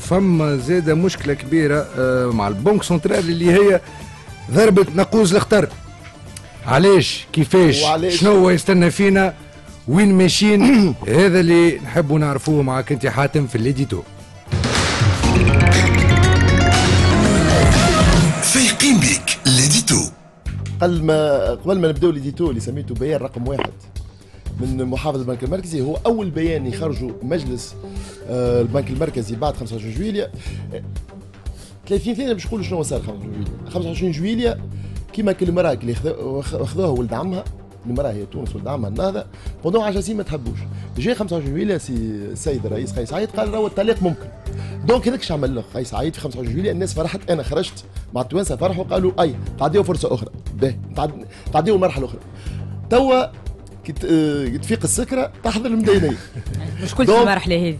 فما زادة مشكلة كبيرة مع البنك سنترال اللي هي ضربة نقوز الخطر. علاش؟ كيفاش؟ شنو يستنى فينا؟ وين ماشيين؟ هذا اللي نحبوا نعرفوه معك انت حاتم في الليديتو. فايقين بيك الليديتو. قبل ما نبداو الليديتو اللي سميته بيان رقم واحد من محافظ البنك المركزي، هو أول بيان يخرجوا مجلس البنك المركزي بعد 25 جويلية 30 ثانية باش نقولوا شنو صار 25 جويلية كيما المرأة اللي خذوها ولد عمها، المرأة هي تونس ولد عمها النهضة، بوندون 10 سنين ما تحبوش، جاء 25 جويلية السيد الرئيس قيس سعيد قال راهو الطلاق ممكن، دونك هذاك اش عمل له قيس سعيد في 25 جويلية. الناس فرحت، أنا خرجت مع التوانسة فرحوا قالوا أي تعديوا فرصة أخرى، باهي تعديوا مرحلة أخرى. توا كي تفيق السكره تحضر المدينيه مشكلة المرحله هذه،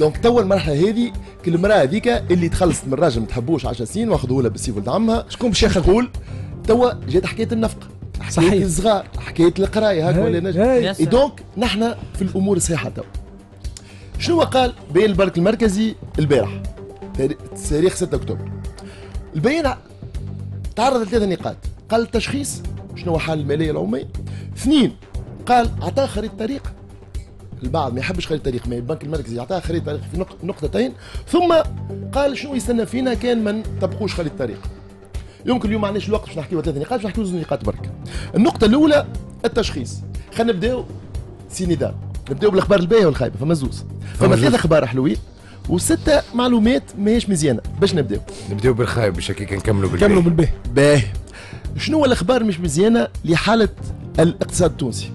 دونك توا المرحله هذه كل المراه هذيك اللي تخلصت من راجل ما تحبوش 10 سنين واخذوه لها بالسيف ولد عمها، شكون باش ياخذ؟ توا جات حكايه النفقه، حكايه الصغار، حكايه القرايه، هاك ولا نجم. دونك نحن في الامور صحيحه. توا شنو قال بيان البنك المركزي البارح تاريخ 6 اكتوبر؟ البيان تعرض لثلاث نقاط. قال التشخيص شنو حال الماليه العموميه، اثنين قال عطاه خريطه طريق، البعض ما يحبش خريطه طريق، ما البنك المركزي عطاه خريطه طريق في نقطتين، ثم قال شنو يستنى فينا كان ما نطبقوش خريطه طريق. يمكن اليوم ما عندناش الوقت باش نحكيو ثلاث نقاط، باش نحكيو زوج نقاط برك. النقطه الاولى التشخيص، خلينا نبداو سينيدار، نبداو بالاخبار الباهيه والخايبه، فما زوز، فما ثلاث اخبار حلوين وسته معلومات ماهيش مزيانه. باش نبداو بالخايب باش هكاك نكملوا بالباهي. نكملوا بالباهي. باهي، شنو هو الاخبار مش مزيانه لحاله الاقتصاد التونسي؟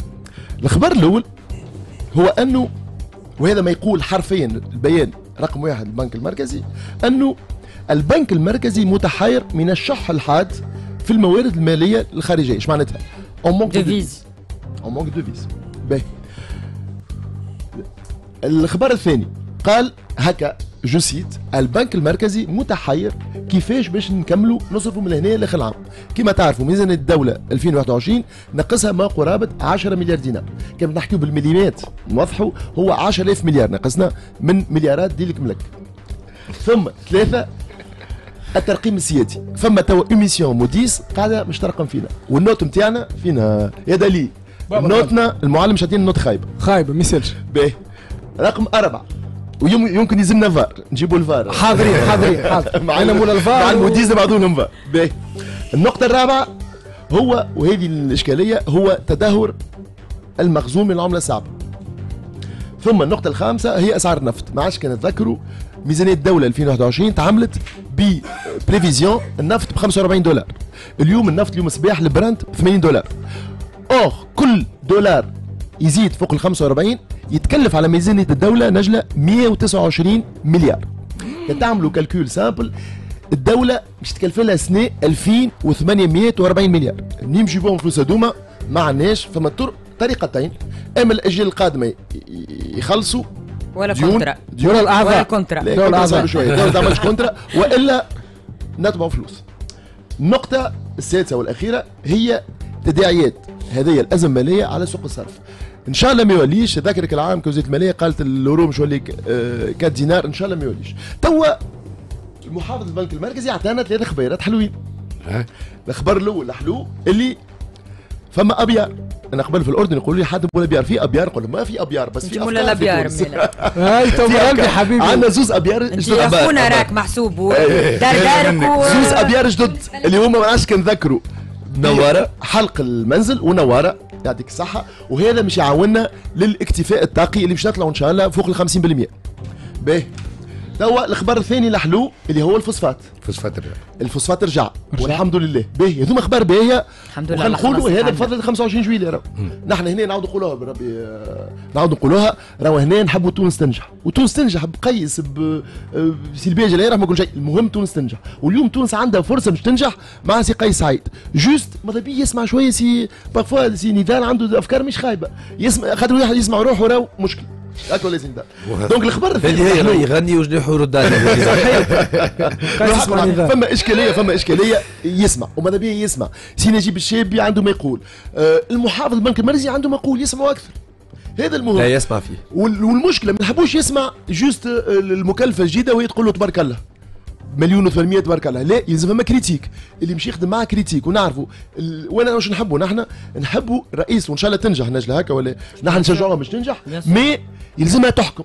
الخبر الاول هو انه، وهذا ما يقول حرفيا البيان رقم واحد البنك المركزي، انه البنك المركزي متحير من الشح الحاد في الموارد الماليه الخارجيه. ايش معناتها؟ اون مونك دوفيز. باهي، الخبر الثاني قال هكا جو سيت البنك المركزي متحير كيفاش باش نكملوا نصرفوا من هنا لاخر العام. كما تعرفوا ميزانيه الدوله 2021 نقصها ما قرابه 10 مليار دينار، كما نحكيو بالمليمات نوضحوا هو 10000 مليار نقصنا من مليارات ديلك ملك. ثم ثلاثه الترقيم السيادي، فما توا اميسيون موديس قاعده مش ترقم فينا، والنوت نتاعنا فينا يا دليل نوتنا المعلم شاتين نوت خايبه ما يسالش. باهي، رقم اربعه ويمكن يلزمنا فار، نجيبوا الفار حاضرين معنا مولا الفار مع الموديز بعضهم فار. باهي، النقطة الرابعة هو، وهذه الإشكالية، هو تدهور المخزون من العملة الصعبة. ثم النقطة الخامسة هي أسعار النفط، ما عادش كنتذكروا ميزانية الدولة 2021 تعاملت ببريفيزيون النفط ب 45 دولار، اليوم النفط اليوم الصباح البرنت ب 80 دولار، أوغ كل دولار يزيد فوق ال 45 يتكلف على ميزانية الدولة نجلة 129 مليار. تعملوا كالكول سامبل، الدولة مش تكلف لها سنة 2840 مليار، منين باش يجيبوهم فلوس هذوما؟ ما عندناش. فما طريقتين، اما الأجيال القادمة يخلصوا ولا كونترا ولا الأعضاء الدولة تعملش كونترا، وإلا نتبعوا فلوس. النقطة السادسة والأخيرة هي تداعيات هذه الأزمة المالية على سوق الصرف. ان شاء الله ما يوليش، ذاكرك العام كوزية الماليه قالت الورو مش يولي 4 دينار، ان شاء الله ما يوليش. توا محافظ البنك المركزي عطانا ثلاث خبيرات حلوين. الخبر الاول الحلو اللي فما ابيار، انا قبل في الاردن يقولوا لي حاتم بولبيار في ابيار، قول ما في ابيار بس في افكار ابيار. هاي توا قلبي حبيبي عندنا زوز ابيار جدد، اخونا راك محسوب ودردارك زوز ابيار جدد اللي هما ما عادش كنذكروا، نواره حلق المنزل ونواره يعطيك الصحة، وهذا مش يعاوننا للاكتفاء الطاقي اللي باش نطلعوا ان شاء الله فوق ال 50%. باهي، توا الخبر الثاني الحلو اللي هو الفوسفات رجع والحمد لله. باهي، هذوما اخبار باهيه الحمد لله، نقولوا هذا بفضل 25 جويلية. راهو نحن هنا نعاودوا نقولوها، بربي نعاودوا نقولوها، راهو هنا نحبوا تونس تنجح، وتونس تنجح بقيس بسلبيه جلاله ما كل شيء، المهم تونس تنجح. واليوم تونس عندها فرصه باش تنجح مع سي قيس سعيد، جوست ماذا بيه يسمع شويه سي بارفوا سي نيدال عنده افكار مش خايبه، يسمع خاطر واحد يسمع روحه راهو مشكل. هاكا لازم ده. دونك الخبر اللي يغني وجناحه يرد عليه. فما اشكاليه يسمع، وماذا بيه يسمع سي نجيب الشابي عنده ما يقول، المحافظ البنك المركزي عنده ما يقول، يسمعوا اكثر. هذا المهم. لا يسمع فيه. والمشكله ما نحبوش يسمع جوست المكلفه الجديده وهي تقول له تبارك الله مليون و800 تبارك الله، لا يلزم فما كريتيك، اللي مش يخدم معاه كريتيك ونعرفوا وانا واش نحبوا نحن نحبوا رئيس وان شاء الله تنجح نجله هكا ولا نحن نشجعوها باش تنجح، مي يلزمها تحكم.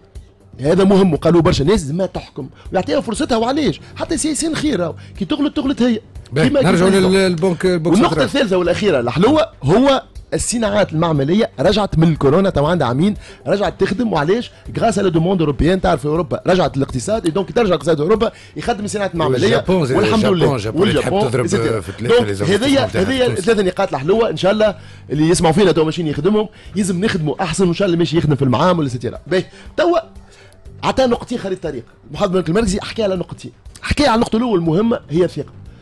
هذا مهم وقالوا برشا ناس لازمها تحكم ويعطيها فرصتها وعلاش؟ حتى سياسيين خير كي تغلط تغلط هي. نرجعوا للبنك والنقطة الثالثة والأخيرة الحلوة هو الصناعات المعملية رجعت من الكورونا تو عندها عامين رجعت تخدم وعلاش؟ غراس على دوموند اوروبيان تعرف في اوروبا رجعت الاقتصاد دونك ترجع اقتصاد اوروبا يخدم الصناعات المعملية والحمد لله والجابون تضرب في ثلاثة هذيا الثلاث نقاط الحلوة ان شاء الله اللي يسمعوا فينا تو ماشيين يخدمهم لازم نخدموا احسن وان شاء الله ماشي يخدم في المعامل ستيرا. باهي تو عطاها نقطتين خلي الطريق المحافظ البنك المركزي حكى على نقطتين، حكى على النقطة الأولى المهمة هي الثقة.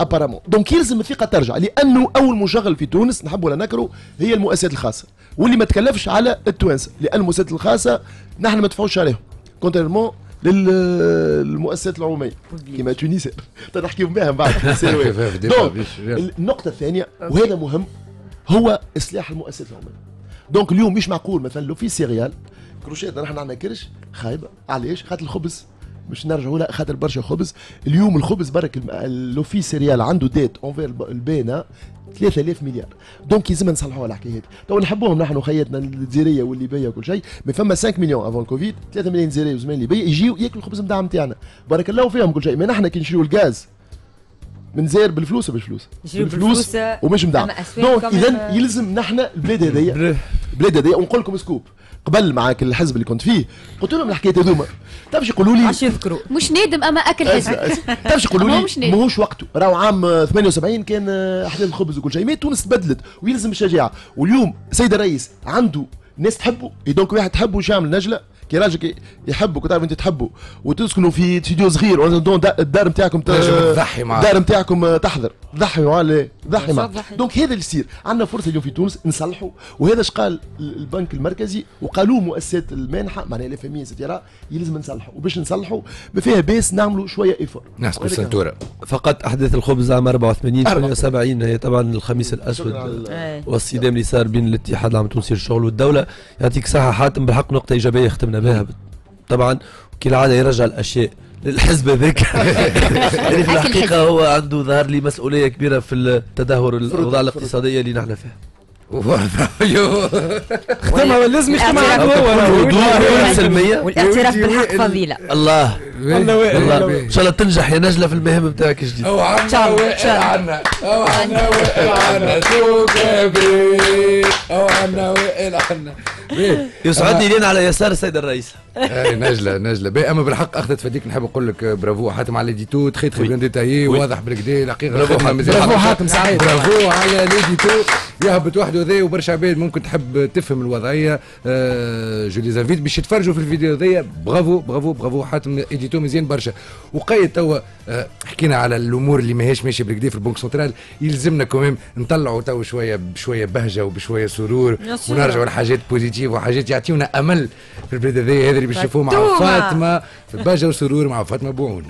ابارامون دونك يلزم الثقه ترجع لانه اول مشغل في تونس نحب ولا نكره هي المؤسسات الخاصه واللي ما تكلفش على التوانسه لان المؤسسات الخاصه نحن ما ندفعوش عليهم كونترمون للمؤسسات العموميه كما تونس تنحكيو معاهم بعد دونك النقطه الثانيه وهذا مهم هو اصلاح المؤسسات العموميه دونك اليوم مش معقول مثلا لو في سيريال كروشيت نحن عندنا كرش خايبه علاش خاطر الخبز باش نرجعوا لها خاطر برشا خبز، اليوم الخبز برك لو في سيريال عنده ديت اونفير البانا 3000 مليار، دونك يلزمنا نصلحوا الحكايه هذه، تو نحبوهم نحن خياتنا الجزائريه والليبيه وكل شيء، مي فما 5 مليون افون الكوفيد، 3 مليون جزائري وزمان ليبيه يجيو ياكلوا الخبز نتاعنا بارك الله فيهم كل شيء، مي نحن كي نشريو الغاز من زير بالفلوس بالفلوس ومش مدعم، دونك اذا يلزم نحن البلاد هذيا البلاد هذيا ونقول لكم سكوب قبل معاك الحزب اللي كنت فيه قلت لهم الحكايه هذوما تعرفش يقولوا لي عش يذكروا مش نادم اما اكل حزب تعرفش يقولوا لي ماهوش وقته راهو عام 78 كان احلال الخبز وكل شيء مي تونس تبدلت ويلزم الشجاعه واليوم السيد الرئيس عنده ناس تحبه دونك واحد تحبه شامل نجله كي راجل يحبك وتعرف انت تحبه وتسكنوا في استوديو صغير الدار نتاعكم تضحي معاه الدار نتاعكم تحضر تضحي معاه تضحي معاه دونك هذا اللي يصير عندنا فرصه اليوم في تونس نصلحوا وهذا اش قال البنك المركزي وقالوا مؤسسات المانحه معناها لافامي ستيرا يلزم نصلحوا وباش نصلحوا ما فيها باس نعملوا شويه ايفور نحسبوا سنتوره فقط احداث الخبز عام 84 78 هي طبعا الخميس الاسود والصدام اللي صار بين الاتحاد العام التونسي للشغل والدوله يعطيك صحه حاتم بالحق نقطه ايجابيه ختمنا بها طبعا كالعاده يرجع الاشياء للحزب هذاك اللي في الحقيقه هو عنده ظهر لي مسؤوليه كبيره في التدهور الاوضاع الاقتصاديه اللي نحن فيها ختمها لازم يختمها هو سلميه والاعتراف بالحق فضيله الله والله ان شاء الله تنجح يا نجله في المهام بتاعك الجديد او عنا وائل عنا او عنا وائل عنا توكبري او عنا وائل عنا يسعدني لين على يسار السيد الرئيس اي نجله باهي اما بالحق اخذت فديك نحب نقول لك برافو حاتم على ليديتو تخي تخي بيان ديتايي واضح بالكدا الحقيقه برافو حاتم سعيد برافو على ليديتو يهبط وحده ذا وبرشا عباد ممكن تحب تفهم الوضعيه جو لي زانفيت باش يتفرجوا في الفيديو ذا برافو برافو برافو حاتم ايديتو مزيان برشا وقايد توا حكينا على الامور اللي ماهيش ماشيه بالكدا في البنك سنترال يلزمنا كمان نطلعوا توا شويه بشويه بهجه وبشويه سرور ونرجعوا لحاجات بوزيتيف وحاجات يعطيونا امل في البلاد هذا اللي باش يشوفوه مع فاطمه في بهجه وسرور مع فاطمه بوعون.